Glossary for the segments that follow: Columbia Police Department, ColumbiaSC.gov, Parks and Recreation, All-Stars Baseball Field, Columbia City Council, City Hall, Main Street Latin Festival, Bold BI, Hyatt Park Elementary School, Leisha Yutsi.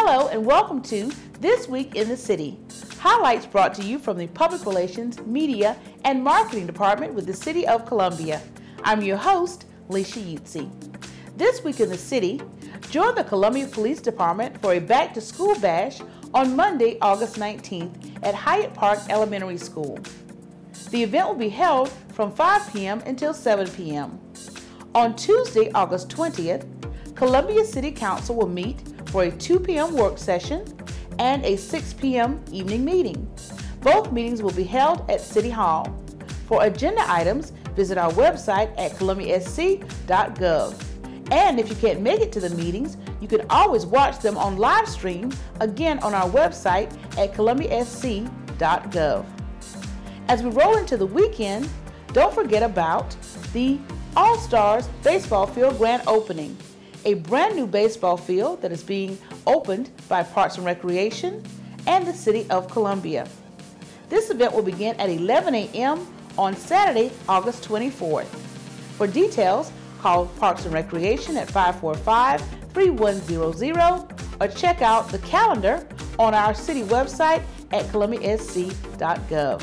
Hello and welcome to This Week in the City. Highlights brought to you from the Public Relations, Media, and Marketing Department with the City of Columbia. I'm your host, Leisha Yutsi. This Week in the City, join the Columbia Police Department for a back-to-school bash on Monday, August 19th at Hyatt Park Elementary School. The event will be held from 5 p.m. until 7 p.m. On Tuesday, August 20th, Columbia City Council will meet for a 2 p.m. work session and a 6 p.m. evening meeting. Both meetings will be held at City Hall. For agenda items, visit our website at ColumbiaSC.gov. And if you can't make it to the meetings, you can always watch them on live stream, again on our website at ColumbiaSC.gov. As we roll into the weekend, don't forget about the All-Stars Baseball Field grand opening, a brand new baseball field that is being opened by Parks and Recreation and the City of Columbia. This event will begin at 11 a.m. on Saturday, August 24th. For details, call Parks and Recreation at 545-3100 or check out the calendar on our city website at ColumbiaSC.gov.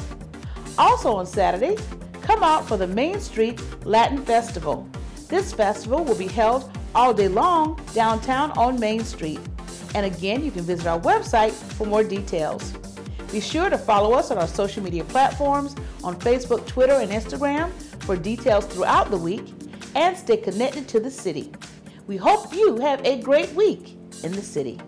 Also on Saturday, come out for the Main Street Latin Festival. This festival will be held all day long downtown on Main Street. And again, you can visit our website for more details. Be sure to follow us on our social media platforms on Facebook, Twitter, and Instagram for details throughout the week, and stay connected to the city. We hope you have a great week in the city.